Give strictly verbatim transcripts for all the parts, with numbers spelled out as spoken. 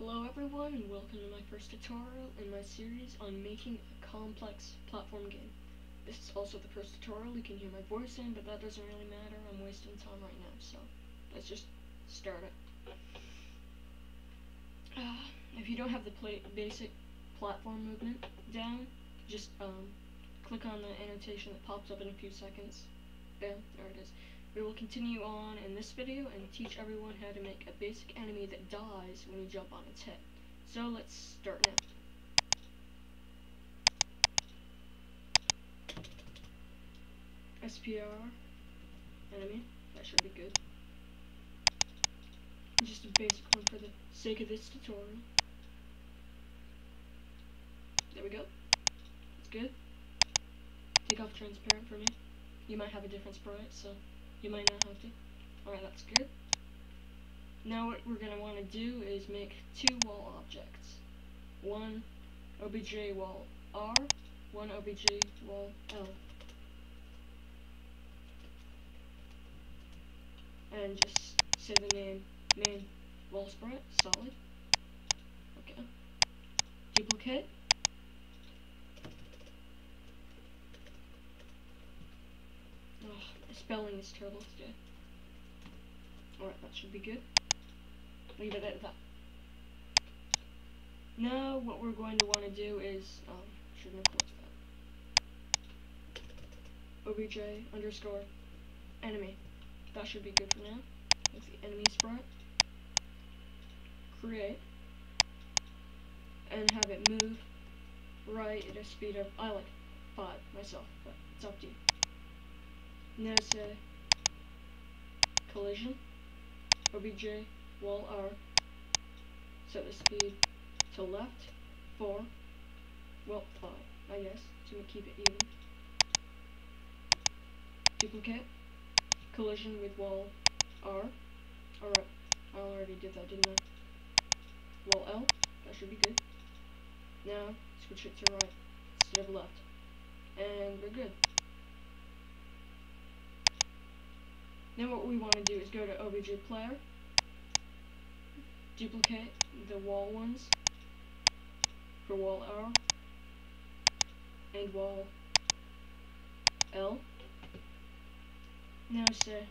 Hello everyone, and welcome to my first tutorial in my series on making a complex platform game. This is also the first tutorial you can hear my voice in, but that doesn't really matter, I'm wasting time right now, so let's just start it. Uh, if you don't have the play basic platform movement down, just um, click on the annotation that pops up in a few seconds. Bam, there it is. We will continue on in this video and teach everyone how to make a basic enemy that dies when you jump on its head. So let's start now. S P R, enemy, that should be good. Just a basic one for the sake of this tutorial. There we go. That's good. Take off transparent for me. You might have a different sprite, so you might not have to. Alright, that's good. Now what we're going to want to do is make two wall objects. One obj wall R, one obj wall L. And just say the name, main wall sprite, solid. Okay. Duplicate. Spelling is terrible today. Alright, that should be good. Leave it at that. Now, what we're going to want to do is, um, shouldn't have closed that. Obj underscore enemy. That should be good for now. That's the enemy sprite. Create. And have it move right at a speed of, I like five myself, but it's up to you. Now say collision, obj, wall R, set the speed to left, four, well, five, I guess, to keep it even. Duplicate, collision with wall R, alright, I already did that, didn't I? Wall L, that should be good. Now, switch it to right, instead of left, and we're good. Then what we want to do is go to obj player, duplicate the wall ones for wall R and wall L. Now say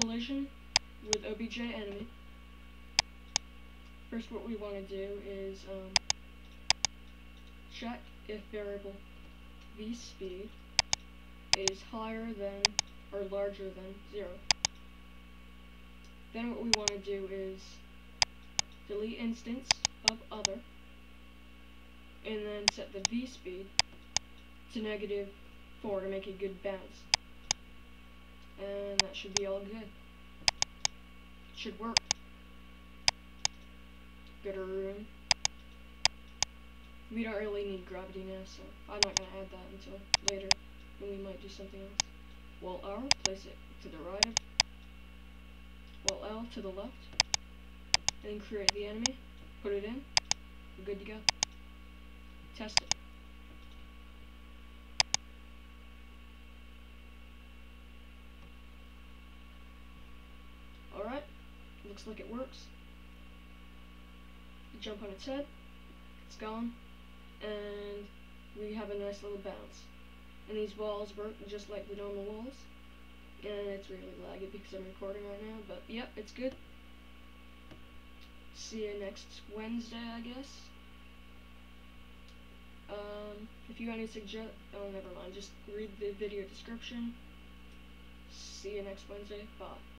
collision with obj enemy. First what we want to do is um, check if variable vSpeed is higher than or larger than zero. Then what we want to do is delete instance of other and then set the v speed to negative four to make a good bounce. And that should be all good. Should work. Go to room. We don't really need gravity now, so I'm not going to add that until later when we might do something else. Wall R, place it to the right of, wall L to the left, and then create the enemy, put it in, we're good to go. Test it. Alright, looks like it works. You jump on its head, it's gone, and we have a nice little bounce. And these walls work just like the normal walls. And it's really laggy because I'm recording right now, but yep, it's good. See you next Wednesday, I guess. Um, if you have any suggest- oh, never mind, just read the video description. See you next Wednesday, bye.